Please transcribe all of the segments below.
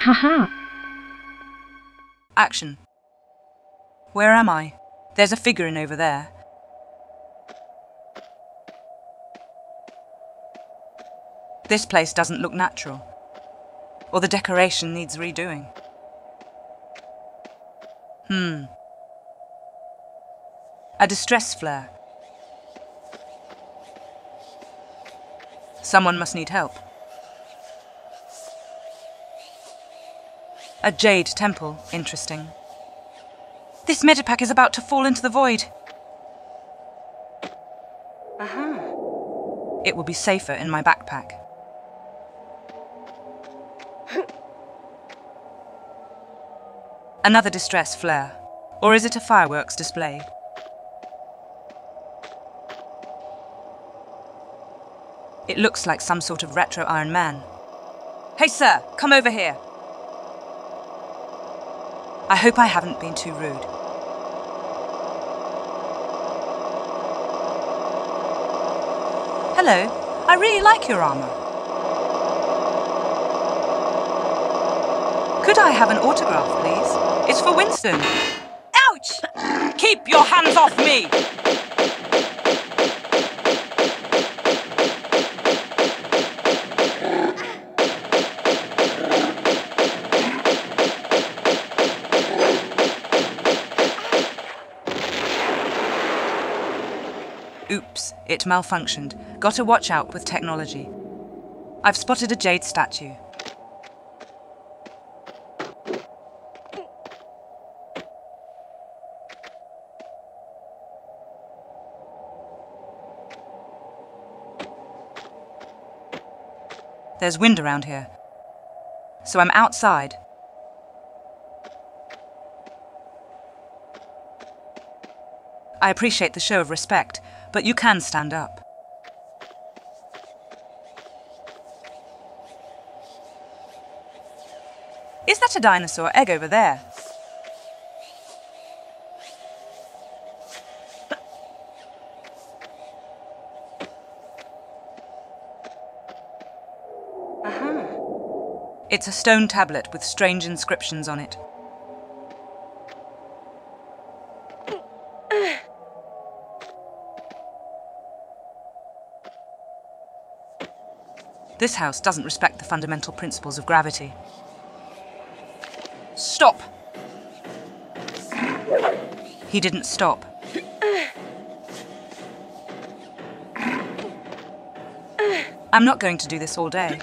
Haha. Action. Where am I? There's a figure in over there. This place doesn't look natural. Or the decoration needs redoing. A distress flare. Someone must need help. A jade temple. Interesting. This Medipack is about to fall into the void. It will be safer in my backpack. Another distress flare. Or is it a fireworks display? It looks like some sort of retro Iron Man. Hey, sir, come over here. I hope I haven't been too rude. Hello, I really like your armour. Could I have an autograph, please? It's for Winston. Ouch! Keep your hands off me! Oops, it malfunctioned. Gotta watch out with technology. I've spotted a jade statue. There's wind around here, so I'm outside. I appreciate the show of respect, but you can stand up. Is that a dinosaur egg over there? It's a stone tablet with strange inscriptions on it. This house doesn't respect the fundamental principles of gravity. Stop! He didn't stop. I'm not going to do this all day.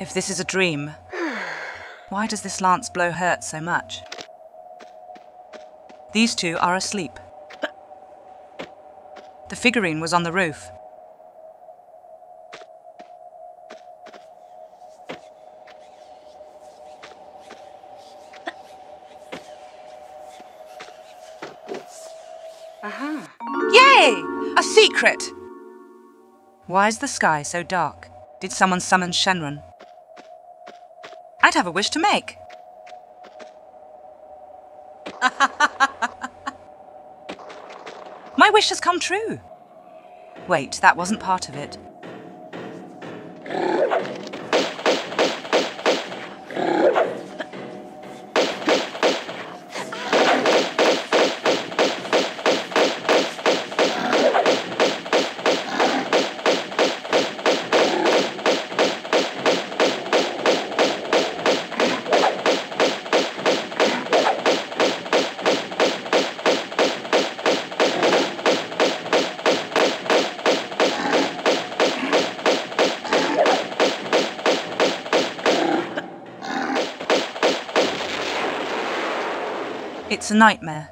If this is a dream, why does this lance blow hurt so much? These two are asleep. The figurine was on the roof. Yay! A secret! Why is the sky so dark? Did someone summon Shenron? I'd have a wish to make. My wish has come true. Wait, that wasn't part of it. It's a nightmare.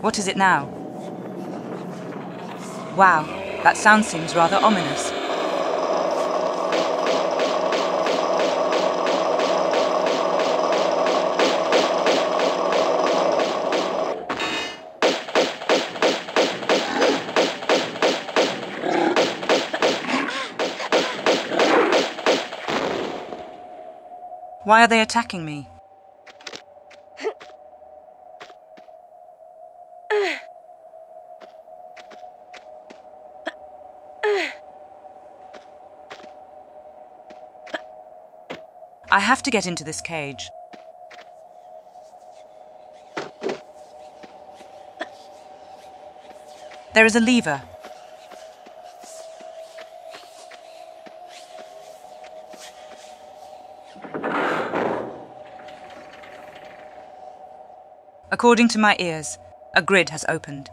What is it now? Wow, that sound seems rather ominous. Why are they attacking me? I have to get into this cage. There is a lever. According to my ears, a grid has opened.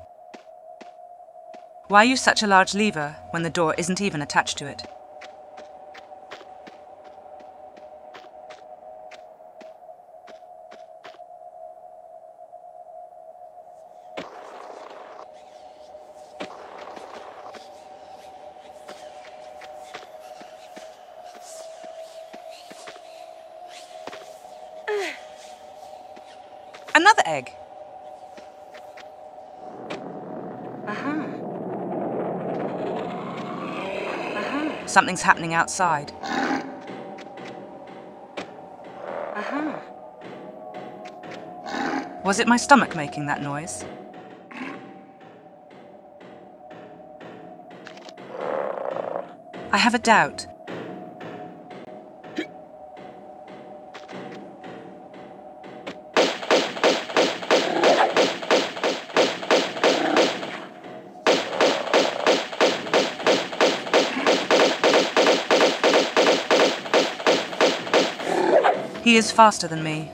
Why use such a large lever when the door isn't even attached to it? Another egg. Something's happening outside. Was it my stomach making that noise? I have a doubt. He is faster than me.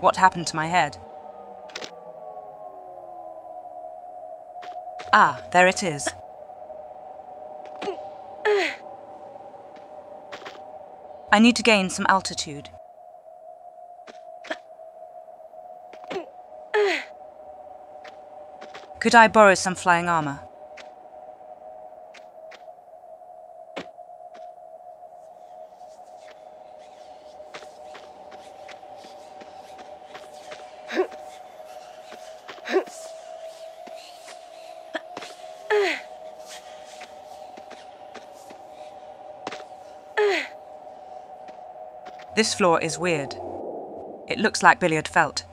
What happened to my head? Ah, there it is. I need to gain some altitude. Could I borrow some flying armor? This floor is weird. It looks like billiard felt.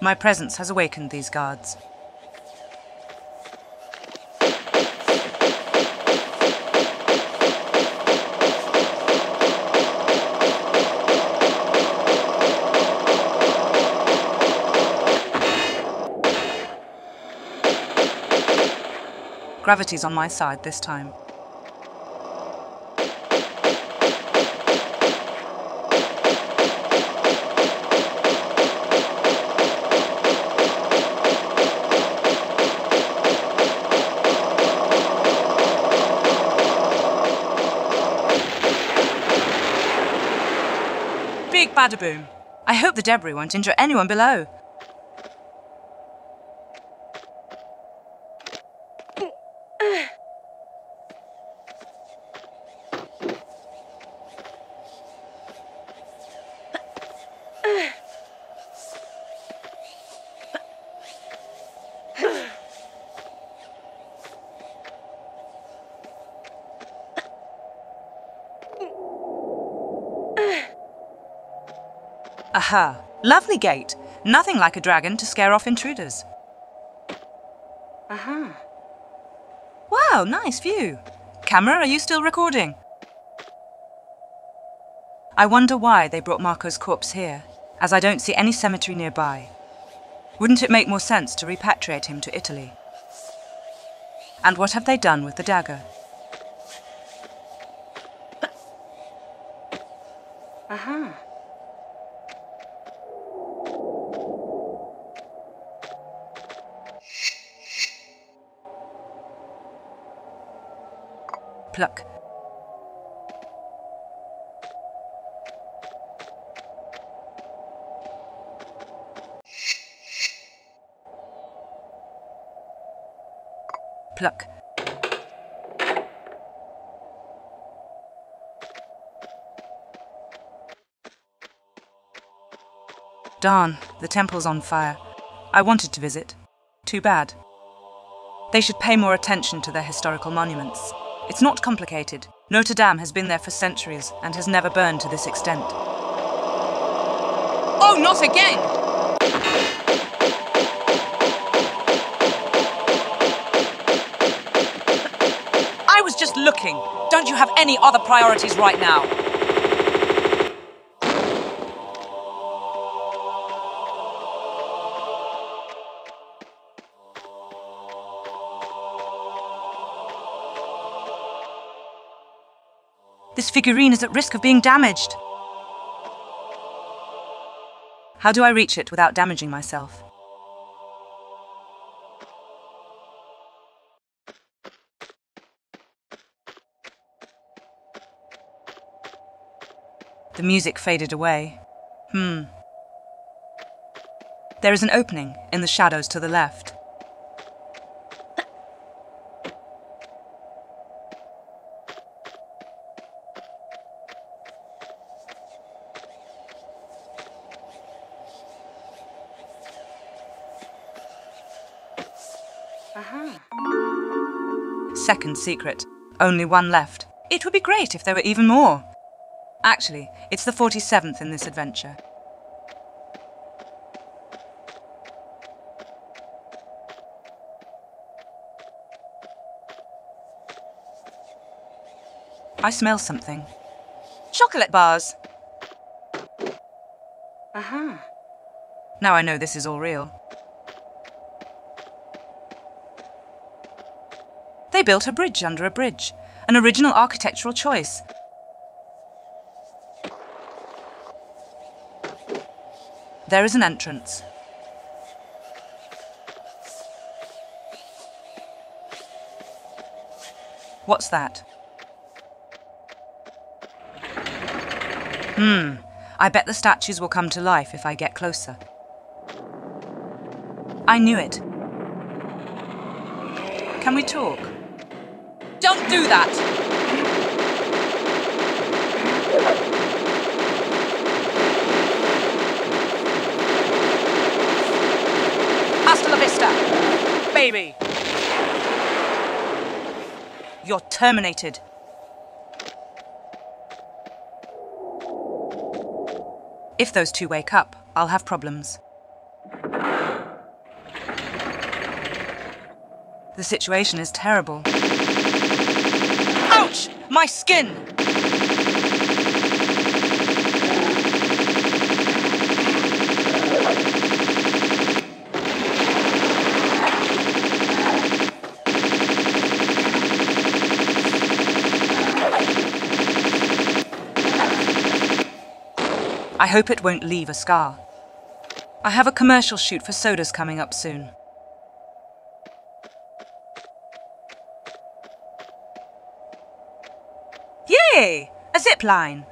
My presence has awakened these guards. Gravity's on my side this time. Badaboom. I hope the debris won't injure anyone below. Aha! Lovely gate. Nothing like a dragon to scare off intruders. Aha! Wow, nice view. Camera, are you still recording? I wonder why they brought Marco's corpse here, as I don't see any cemetery nearby. Wouldn't it make more sense to repatriate him to Italy? And what have they done with the dagger? Aha. Pluck. Pluck. Darn, the temple's on fire. I wanted to visit. Too bad. They should pay more attention to their historical monuments. It's not complicated. Notre Dame has been there for centuries and has never burned to this extent. Oh, not again! I was just looking. Don't you have any other priorities right now? This figurine is at risk of being damaged. How do I reach it without damaging myself? The music faded away. There is an opening in the shadows to the left. Second secret. Only one left. It would be great if there were even more. Actually, it's the 47th in this adventure. I smell something. Chocolate bars! Now I know this is all real. They built a bridge under a bridge, an original architectural choice. There is an entrance. What's that? I bet the statues will come to life if I get closer. I knew it. Can we talk? Don't do that! Hasta la vista, baby! You're terminated. If those two wake up, I'll have problems. The situation is terrible. Ouch! My skin! I hope it won't leave a scar. I have a commercial shoot for sodas coming up soon. Yay! A zip line!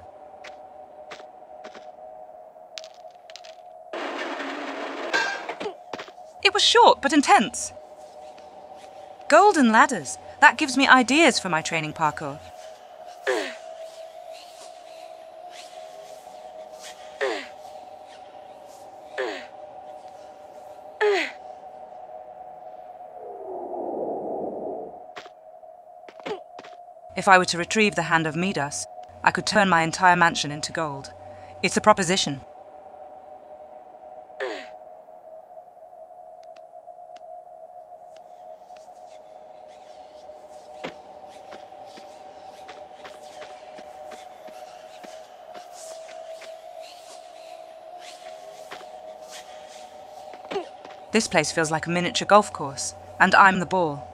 It was short but intense. Golden ladders. That gives me ideas for my training parkour. If I were to retrieve the hand of Midas, I could turn my entire mansion into gold. It's a proposition. This place feels like a miniature golf course, and I'm the ball.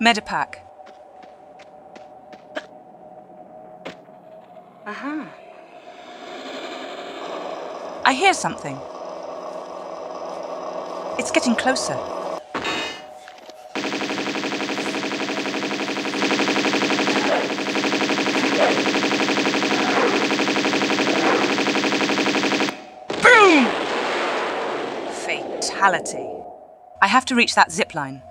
Medipack. Aha. I hear something. It's getting closer. Boom! Fatality. I have to reach that zip line.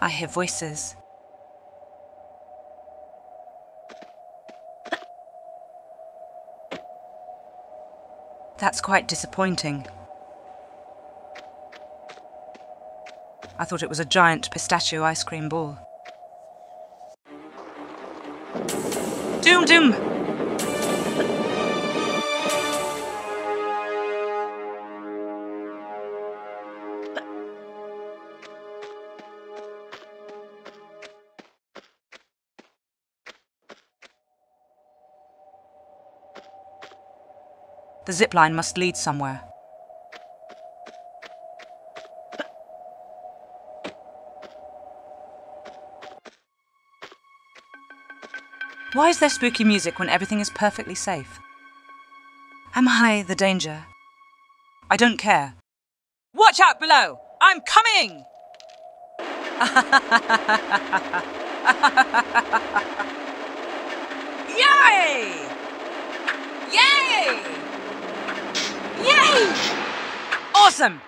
I hear voices. That's quite disappointing. I thought it was a giant pistachio ice cream ball. Doom, doom! The zip line must lead somewhere. Why is there spooky music when everything is perfectly safe? Am I the danger? I don't care. Watch out below! I'm coming! Yay! Yay! Yay! Awesome!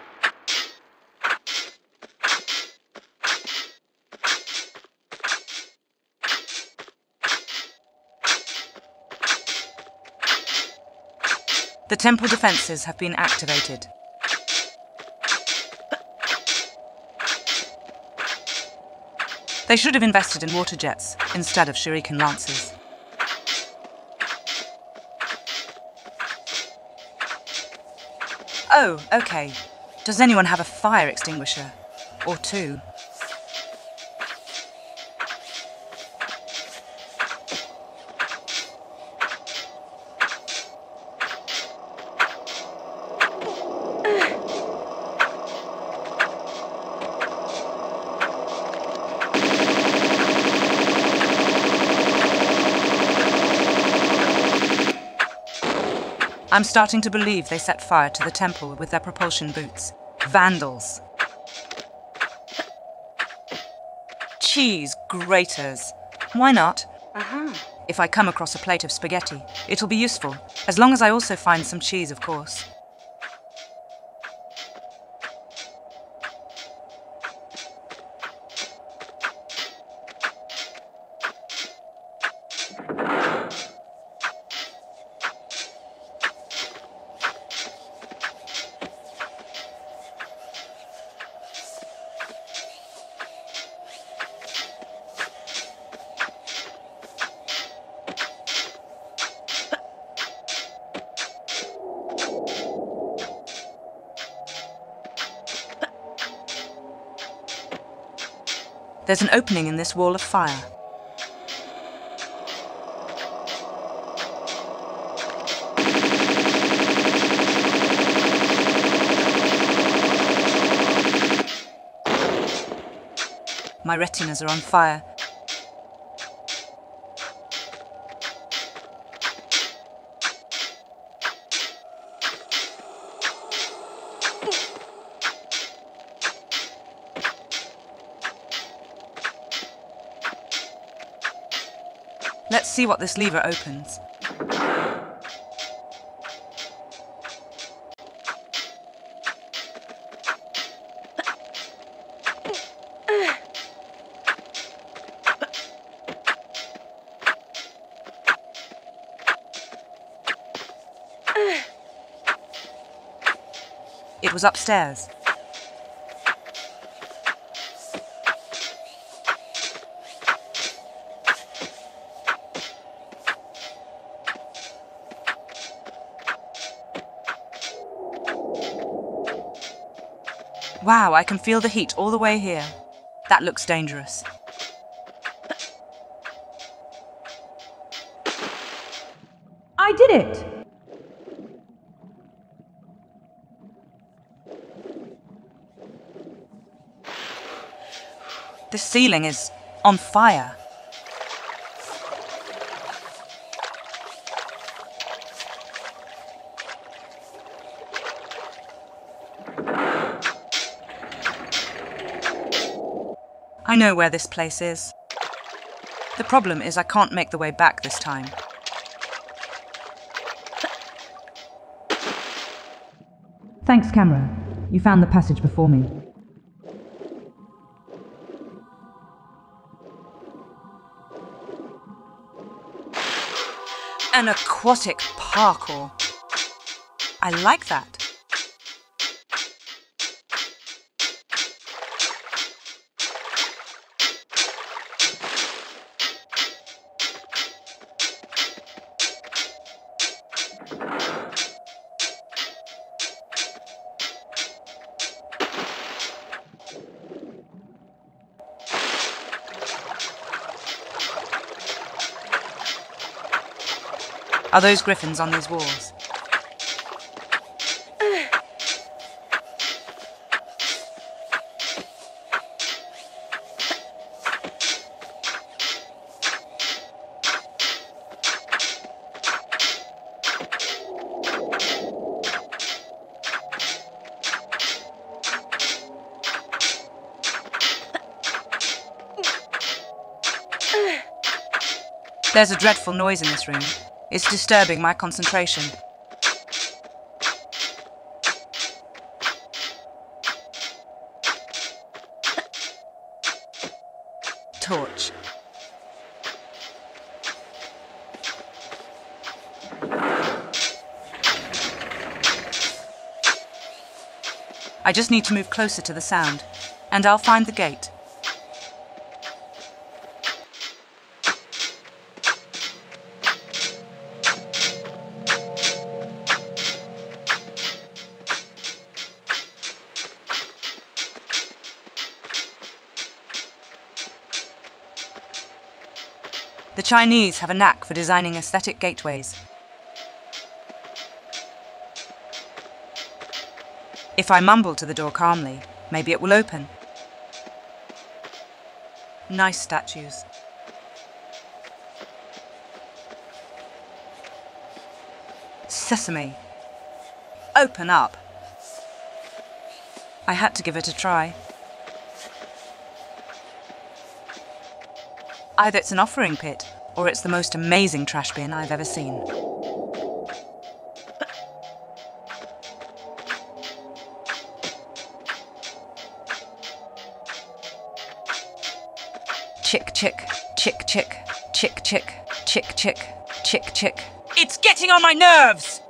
The temple defenses have been activated. They should have invested in water jets instead of shuriken lances. Oh, okay. Does anyone have a fire extinguisher? Or two? I'm starting to believe they set fire to the temple with their propulsion boots. Vandals. Cheese graters. Why not? If I come across a plate of spaghetti, it'll be useful, as long as I also find some cheese, of course. There's an opening in this wall of fire. My retinas are on fire. Let's see what this lever opens. It was upstairs. Wow, I can feel the heat all the way here. That looks dangerous. I did it! This ceiling is on fire. I know where this place is. The problem is I can't make the way back this time. Thanks, camera. You found the passage before me. An aquatic parkour. I like that. Are those griffins on these walls? There's a dreadful noise in this room. It's disturbing my concentration. Torch. I just need to move closer to the sound, and I'll find the gate. The Chinese have a knack for designing aesthetic gateways. If I mumble to the door calmly, maybe it will open. Nice statues. Sesame. Open up. I had to give it a try. Either it's an offering pit, or it's the most amazing trash bin I've ever seen. Chick, chick, chick, chick, chick, chick, chick, chick, chick, chick. It's getting on my nerves!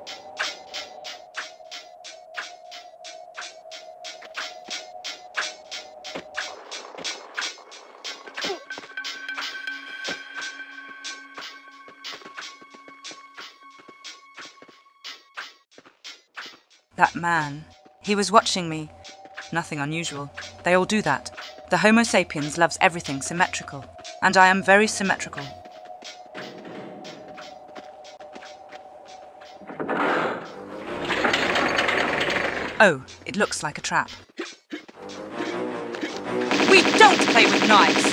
That man. He was watching me. Nothing unusual. They all do that. The Homo sapiens loves everything symmetrical, and I am very symmetrical. Oh, it looks like a trap. We don't play with knives!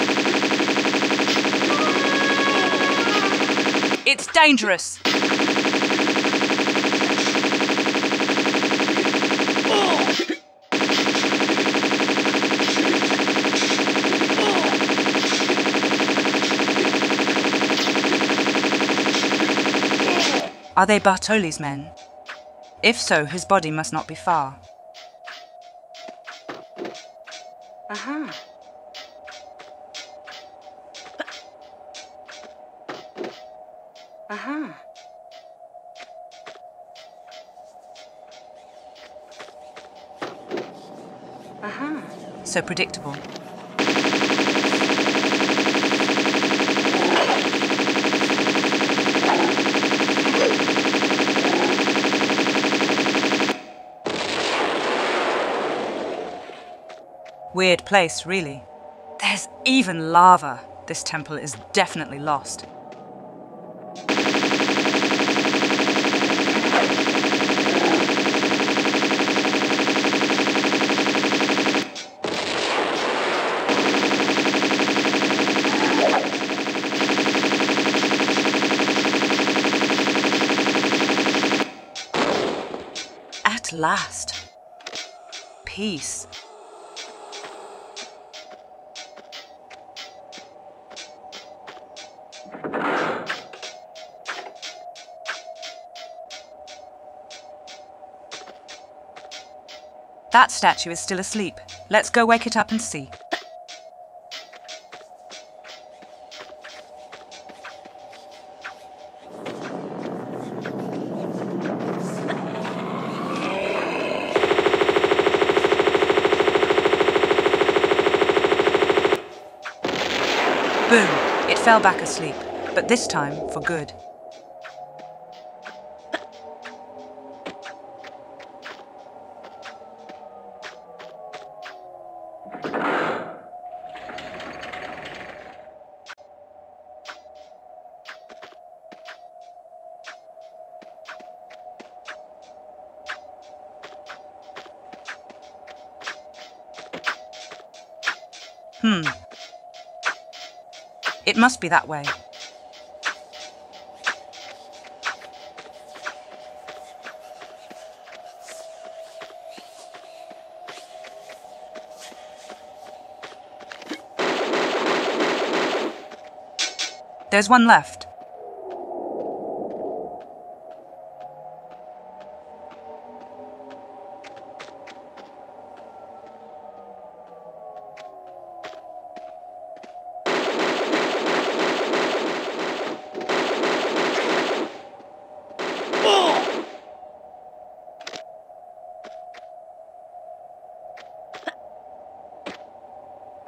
It's dangerous! Are they Bartoli's men? If so, his body must not be far. Aha. Aha. Aha. So predictable. Weird place, really. There's even lava. This temple is definitely lost. At last, peace. That statue is still asleep. Let's go wake it up and see. Boom! It fell back asleep, but this time for good. It must be that way. There's one left.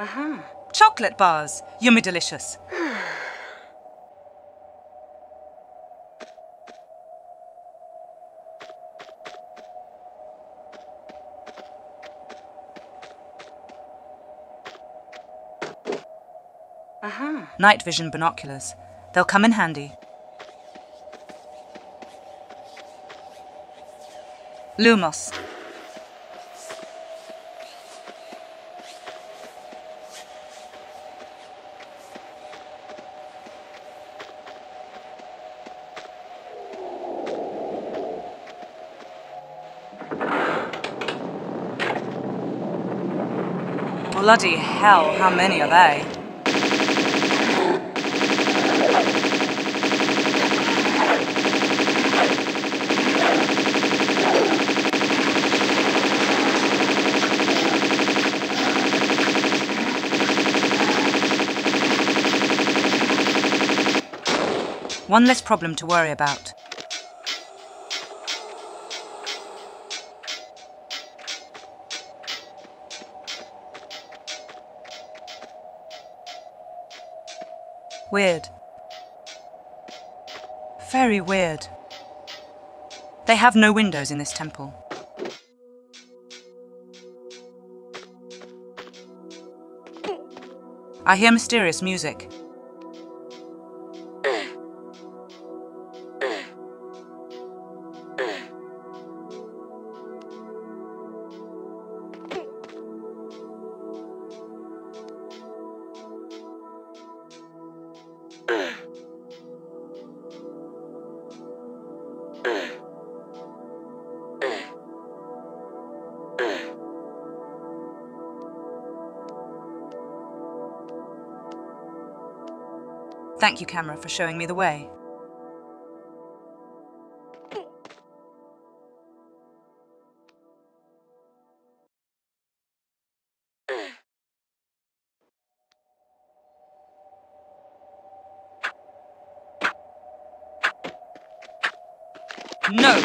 Aha. Chocolate bars. Yummy delicious. Aha. Night vision binoculars. They'll come in handy. Lumos. Bloody hell, how many are they? One less problem to worry about. Weird. Very weird. They have no windows in this temple. I hear mysterious music. Thank you, camera, for showing me the way. No!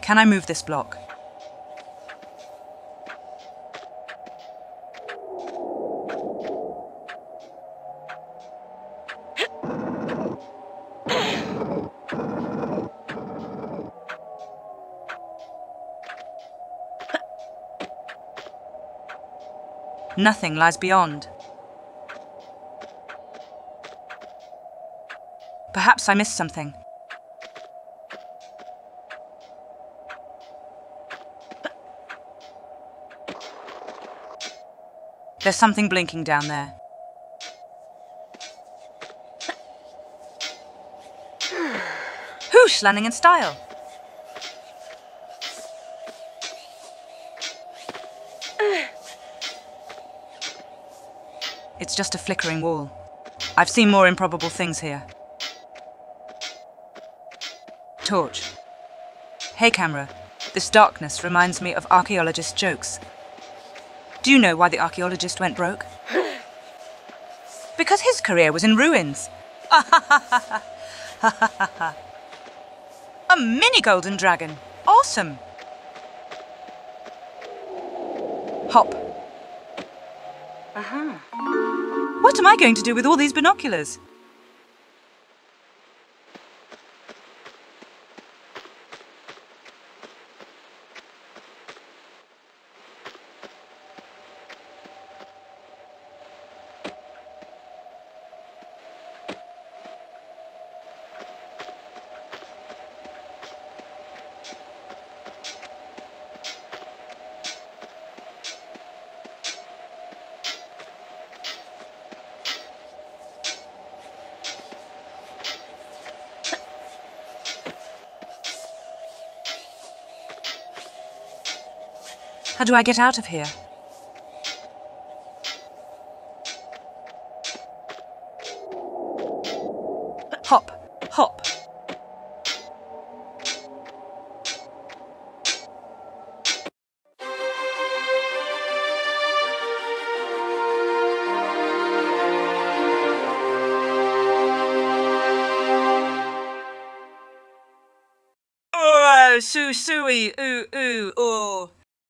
Can I move this block? Nothing lies beyond. Perhaps I missed something. There's something blinking down there. Whoosh, landing in style. It's just a flickering wall. I've seen more improbable things here. Torch. Hey, camera. This darkness reminds me of archaeologist jokes. Do you know why the archaeologist went broke? Because his career was in ruins. A mini golden dragon. Awesome. Hop. What am I going to do with all these binoculars? How do I get out of here? Hop, hop. Oh, Sui, ooh, ooh, oh.